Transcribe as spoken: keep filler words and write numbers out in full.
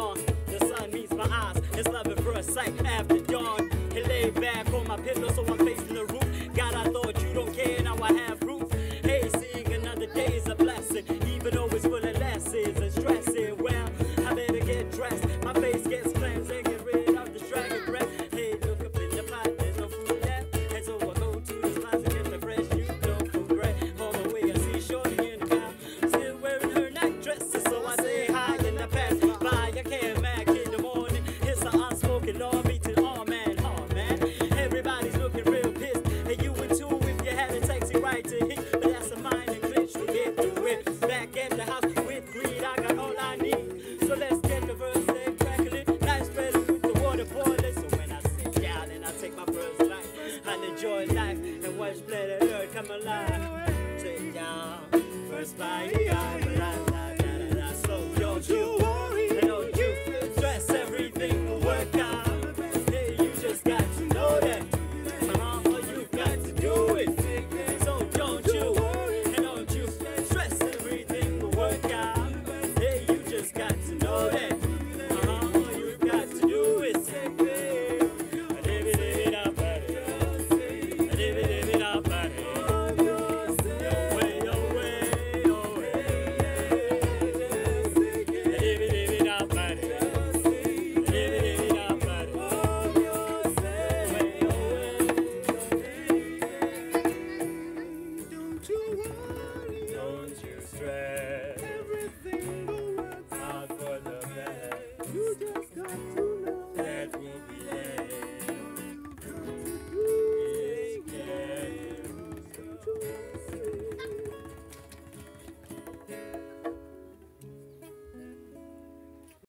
on. The sun meets my eyes. It's love at first sight after